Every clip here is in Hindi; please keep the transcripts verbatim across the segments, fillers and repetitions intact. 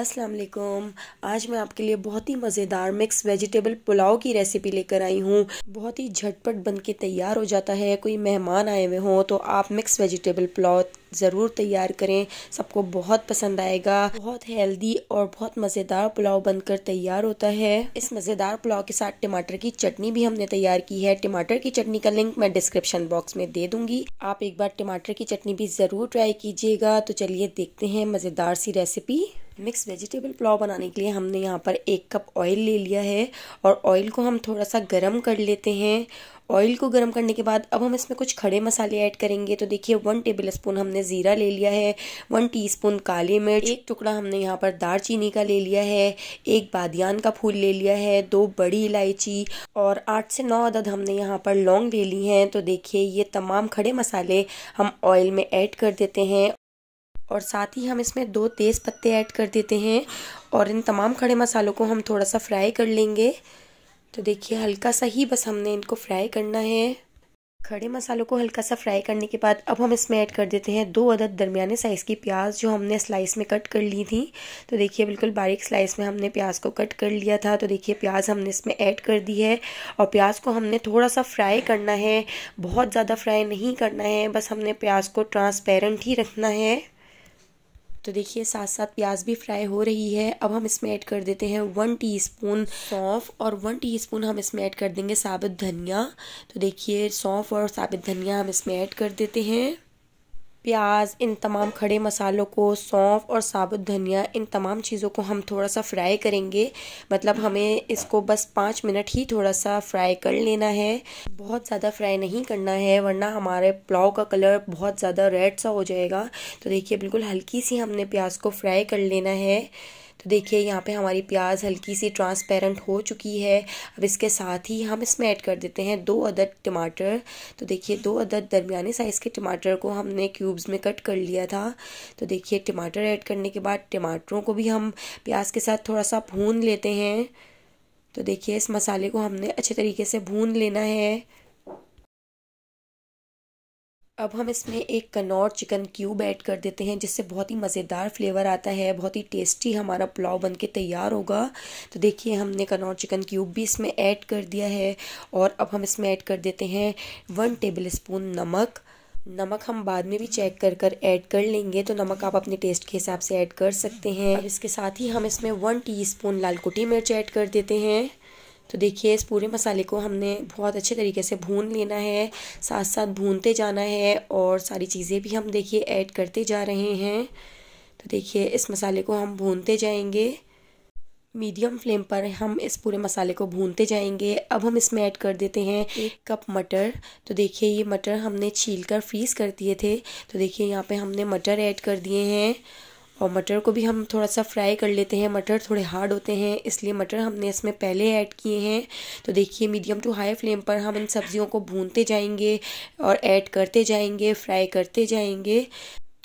अस्सलाम वालेकुम। आज मैं आपके लिए बहुत ही मज़ेदार मिक्स वेजिटेबल पुलाव की रेसिपी लेकर आई हूँ। बहुत ही झटपट बन के तैयार हो जाता है। कोई मेहमान आए हुए हों तो आप मिक्स वेजिटेबल पुलाव ज़रूर तैयार करें, सबको बहुत पसंद आएगा। बहुत हेल्दी और बहुत मज़ेदार पुलाव बनकर तैयार होता है। इस मज़ेदार पुलाव के साथ टमाटर की चटनी भी हमने तैयार की है। टमाटर की चटनी का लिंक मैं डिस्क्रिप्शन बॉक्स में दे दूँगी, आप एक बार टमाटर की चटनी भी ज़रूर ट्राई कीजिएगा। तो चलिए देखते हैं मज़ेदार सी रेसिपी। मिक्स वेजिटेबल पुलाव बनाने के लिए हमने यहाँ पर एक कप ऑयल ले लिया है और ऑयल को हम थोड़ा सा गरम कर लेते हैं। ऑयल को गरम करने के बाद अब हम इसमें कुछ खड़े मसाले ऐड करेंगे। तो देखिए वन टेबलस्पून हमने ज़ीरा ले लिया है, वन टीस्पून काली मिर्च, एक टुकड़ा हमने यहाँ पर दालचीनी का ले लिया है, एक बादियान का फूल ले लिया है, दो बड़ी इलायची और आठ से नौ अदद हमने यहाँ पर लौंग ले ली हैं। तो देखिए ये तमाम खड़े मसाले हम ऑयल में ऐड कर देते हैं और साथ ही हम इसमें दो तेज़ पत्ते ऐड कर देते हैं और इन तमाम खड़े मसालों को हम थोड़ा सा फ्राई कर लेंगे। तो देखिए हल्का सा ही बस हमने इनको फ्राई करना है। खड़े मसालों को हल्का सा फ्राई करने के बाद अब हम इसमें ऐड कर देते हैं दो अदद दरमियाने साइज़ की प्याज जो हमने स्लाइस में कट कर ली थी। तो देखिए बिल्कुल बारीक स्लाइस में हमने प्याज को कट कर लिया था। तो देखिए प्याज हमने इसमें ऐड कर दी है और प्याज को हमने थोड़ा सा फ्राई करना है, बहुत ज़्यादा फ्राई नहीं करना है, बस हमने प्याज को ट्रांसपेरेंट ही रखना है। तो देखिए साथ साथ प्याज भी फ्राई हो रही है। अब हम इसमें ऐड कर देते हैं वन टीस्पून सौंफ और वन टीस्पून हम इसमें ऐड कर देंगे साबुत धनिया। तो देखिए सौंफ और साबुत धनिया हम इसमें ऐड कर देते हैं। प्याज, इन तमाम खड़े मसालों को, सौंफ और साबुत धनिया, इन तमाम चीज़ों को हम थोड़ा सा फ्राई करेंगे। मतलब हमें इसको बस पाँच मिनट ही थोड़ा सा फ्राई कर लेना है, बहुत ज़्यादा फ्राई नहीं करना है वरना हमारे पुलाव का कलर बहुत ज़्यादा रेड सा हो जाएगा। तो देखिए बिल्कुल हल्की सी हमने प्याज को फ्राई कर लेना है। तो देखिए यहाँ पे हमारी प्याज हल्की सी ट्रांसपेरेंट हो चुकी है। अब इसके साथ ही हम इसमें ऐड कर देते हैं दो अदद टमाटर। तो देखिए दो अदद दरमियाने साइज़ के टमाटर को हमने क्यूब्स में कट कर लिया था। तो देखिए टमाटर ऐड करने के बाद टमाटरों को भी हम प्याज के साथ थोड़ा सा भून लेते हैं। तो देखिए इस मसाले को हमने अच्छे तरीके से भून लेना है। अब हम इसमें एक कनौर चिकन क्यूब ऐड कर देते हैं जिससे बहुत ही मज़ेदार फ्लेवर आता है, बहुत ही टेस्टी हमारा पुलाव बनके तैयार होगा। तो देखिए हमने कनौर चिकन क्यूब भी इसमें ऐड कर दिया है और अब हम इसमें ऐड कर देते हैं वन टेबलस्पून नमक। नमक हम बाद में भी चेक कर कर ऐड कर लेंगे, तो नमक आप अपने टेस्ट के हिसाब से ऐड कर सकते हैं। अब इसके साथ ही हम इसमें वन टीस्पून लाल कुटी मिर्च ऐड कर देते हैं। तो देखिए इस पूरे मसाले को हमने बहुत अच्छे तरीके से भून लेना है, साथ साथ भूनते जाना है और सारी चीज़ें भी हम देखिए ऐड करते जा रहे हैं। तो देखिए इस मसाले को हम भूनते जाएंगे, मीडियम फ्लेम पर हम इस पूरे मसाले को भूनते जाएंगे। अब हम इसमें ऐड कर देते हैं एक कप मटर। तो देखिए ये मटर हमने छील कर फ्रीज़ कर दिए थे। तो देखिए यहाँ पर हमने मटर ऐड कर दिए हैं और मटर को भी हम थोड़ा सा फ्राई कर लेते हैं। मटर थोड़े हार्ड होते हैं इसलिए मटर हमने इसमें पहले ऐड किए हैं। तो देखिए मीडियम टू हाई फ्लेम पर हम इन सब्जियों को भूनते जाएंगे और ऐड करते जाएंगे, फ्राई करते जाएंगे।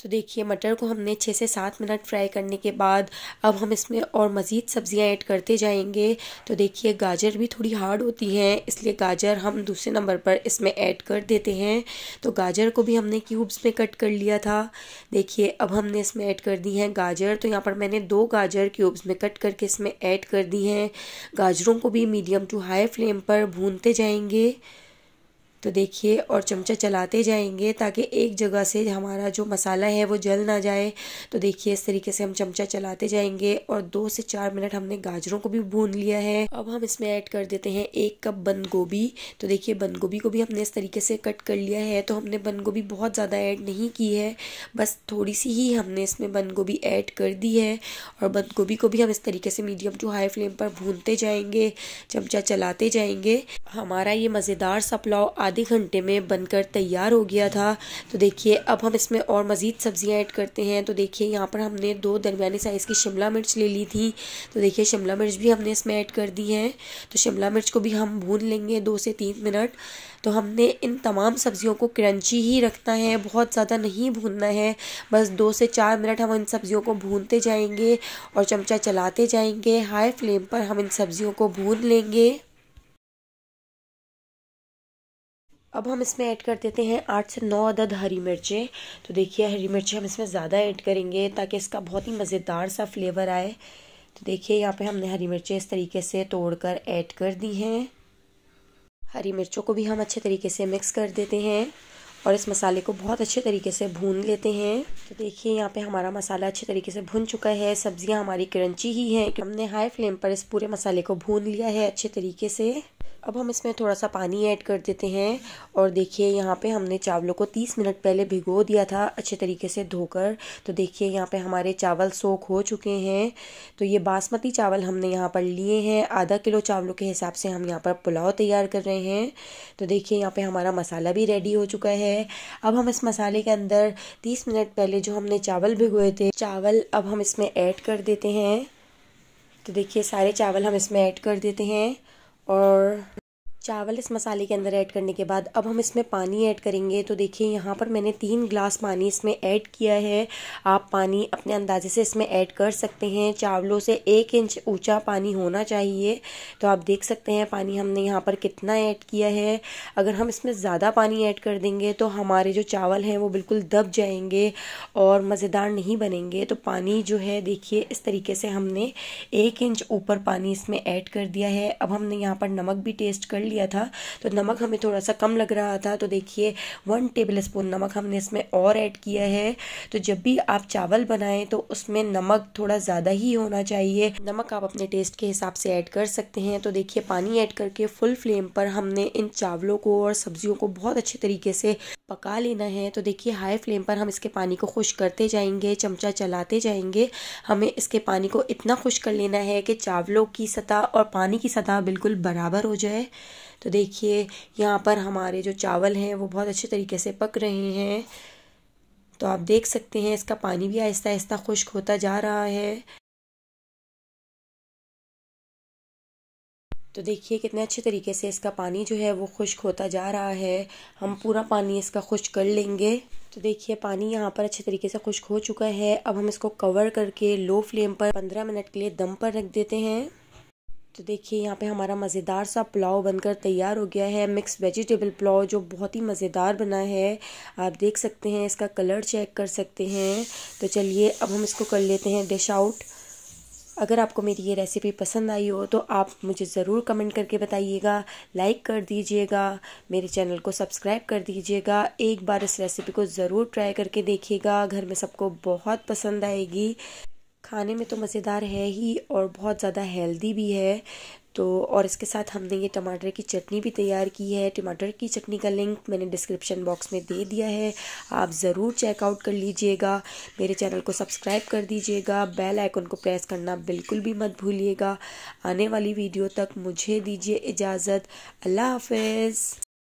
तो देखिए मटर को हमने छः से सात मिनट फ्राई करने के बाद अब हम इसमें और मज़ीद सब्ज़ियाँ ऐड करते जाएंगे। तो देखिए गाजर भी थोड़ी हार्ड होती हैं इसलिए गाजर हम दूसरे नंबर पर इसमें ऐड कर देते हैं। तो गाजर को भी हमने क्यूब्स में कट कर लिया था। देखिए अब हमने इसमें ऐड कर दी हैं गाजर। तो यहाँ पर मैंने दो गाजर क्यूब्स में कट करके इसमें ऐड कर दी हैं। गाजरों को भी मीडियम टू हाई फ्लेम पर भूनते जाएंगे। तो देखिए और चमचा चलाते जाएंगे ताकि एक जगह से हमारा जो मसाला है वो जल ना जाए। तो देखिए इस तरीके से हम चमचा चलाते जाएंगे और दो से चार मिनट हमने गाजरों को भी भून लिया है। अब हम इसमें ऐड कर देते हैं एक कप बंद गोभी। तो देखिए बंद गोभी को भी हमने इस तरीके से कट कर लिया है। तो हमने बंद गोभी बहुत ज़्यादा ऐड नहीं की है, बस थोड़ी सी ही हमने इसमें बंद गोभी ऐड कर दी है और बंद गोभी को भी हम इस तरीके से मीडियम टू हाई फ्लेम पर भूनते जाएंगे, चमचा चलाते जाएंगे। हमारा ये मज़ेदार सा पुलाव आधे घंटे में बनकर तैयार हो गया था। तो देखिए अब हम इसमें और मज़ीद सब्ज़ियाँ ऐड करते हैं। तो देखिए यहाँ पर हमने दो दरमियानी साइज़ की शिमला मिर्च ले ली थी। तो देखिए शिमला मिर्च भी हमने इसमें ऐड कर दी है। तो शिमला मिर्च को भी हम भून लेंगे दो से तीन मिनट। तो हमने इन तमाम सब्ज़ियों को क्रंची ही रखना है, बहुत ज़्यादा नहीं भूनना है, बस दो से चार मिनट हम इन सब्ज़ियों को भूनते जाएंगे और चमचा चलाते जाएंगे। हाई फ्लेम पर हम इन सब्ज़ियों को भून लेंगे। अब हम इसमें ऐड कर देते हैं आठ से नौ अदद हरी मिर्चें। तो देखिए हरी मिर्चें हम इसमें ज़्यादा ऐड करेंगे ताकि इसका बहुत ही मज़ेदार सा फ्लेवर आए। तो देखिए यहाँ पे हमने हरी मिर्चें इस तरीके से तोड़कर ऐड कर दी हैं। हरी मिर्चों को भी हम अच्छे तरीके से मिक्स कर देते हैं और इस मसाले को बहुत अच्छे तरीके से भून लेते हैं। तो देखिए यहाँ पे हमारा मसाला अच्छे तरीके से भुन चुका है। सब्जियाँ हमारी क्रंची ही हैं। हमने हाई फ्लेम पर इस पूरे मसाले को भून लिया है अच्छे तरीके से। अब हम इसमें थोड़ा सा पानी ऐड कर देते हैं। और देखिए यहाँ पे हमने चावलों को तीस मिनट पहले भिगो दिया था अच्छे तरीके से धोकर। तो देखिए यहाँ पे हमारे चावल सोख हो चुके हैं। तो ये बासमती चावल हमने यहाँ पर लिए हैं। आधा किलो चावलों के हिसाब से हम यहाँ पर पुलाव तैयार कर रहे हैं। तो देखिए यहाँ पे हमारा मसाला भी रेडी हो चुका है। अब हम इस मसाले के अंदर तीस मिनट पहले जो हमने चावल भिगोए थे, चावल अब हम इसमें ऐड कर देते हैं। तो देखिए सारे चावल हम इसमें ऐड कर देते हैं। और चावल इस मसाले के अंदर ऐड करने के बाद अब हम इसमें पानी ऐड करेंगे। तो देखिए यहाँ पर मैंने तीन ग्लास पानी इसमें ऐड किया है। आप पानी अपने अंदाजे से इसमें ऐड कर सकते हैं। चावलों से एक इंच ऊंचा पानी होना चाहिए। तो आप देख सकते हैं पानी हमने यहाँ पर कितना ऐड किया है। अगर हम इसमें ज़्यादा पानी ऐड कर देंगे तो हमारे जो चावल हैं वो बिल्कुल दब जाएंगे और मज़ेदार नहीं बनेंगे। तो पानी जो है देखिए इस तरीके से हमने एक इंच ऊपर पानी इसमें ऐड कर दिया है। अब हमने यहाँ पर नमक भी टेस्ट कर लिया था, तो नमक हमें थोड़ा सा कम लग रहा था। तो देखिए वन टेबलस्पून नमक हमने इसमें और ऐड किया है। तो जब भी आप चावल बनाएं तो उसमें नमक थोड़ा ज़्यादा ही होना चाहिए। नमक आप अपने टेस्ट के हिसाब से ऐड कर सकते हैं। तो देखिए पानी ऐड करके फुल फ्लेम पर हमने इन चावलों को और सब्जियों को बहुत अच्छे तरीके से पका लेना है। तो देखिए हाई फ्लेम पर हम इसके पानी को खुश करते जाएंगे, चमचा चलाते जाएंगे। हमें इसके पानी को इतना खुश कर लेना है कि चावलों की सतह और पानी की सतह बिल्कुल बराबर हो जाए। तो देखिए यहाँ पर हमारे जो चावल हैं वो बहुत अच्छे तरीके से पक रहे हैं। तो आप देख सकते हैं इसका पानी भी आहिस्ता आहिस्ता खुश्क होता जा रहा है। तो देखिए कितने अच्छे तरीके से इसका पानी जो है वो खुश्क होता जा रहा है। हम पूरा पानी इसका खुश्क कर लेंगे। तो देखिए पानी यहाँ पर अच्छे तरीके से खुश्क हो चुका है। अब हम इसको कवर करके लो फ्लेम पर पंद्रह मिनट के लिए दम पर रख देते हैं। तो देखिए यहाँ पे हमारा मज़ेदार सा पुलाव बनकर तैयार हो गया है। मिक्स वेजिटेबल पुलाव जो बहुत ही मज़ेदार बना है। आप देख सकते हैं इसका कलर चेक कर सकते हैं। तो चलिए अब हम इसको कर लेते हैं डिश आउट। अगर आपको मेरी ये रेसिपी पसंद आई हो तो आप मुझे ज़रूर कमेंट करके बताइएगा। लाइक कर दीजिएगा, मेरे चैनल को सब्सक्राइब कर दीजिएगा। एक बार इस रेसिपी को ज़रूर ट्राई करके देखिएगा, घर में सबको बहुत पसंद आएगी। खाने में तो मज़ेदार है ही और बहुत ज़्यादा हेल्दी भी है। तो और इसके साथ हमने ये टमाटर की चटनी भी तैयार की है। टमाटर की चटनी का लिंक मैंने डिस्क्रिप्शन बॉक्स में दे दिया है, आप ज़रूर चेकआउट कर लीजिएगा। मेरे चैनल को सब्सक्राइब कर दीजिएगा। बेल आइकन को प्रेस करना बिल्कुल भी मत भूलिएगा। आने वाली वीडियो तक मुझे दीजिए इजाज़त। अल्लाह हाफिज़।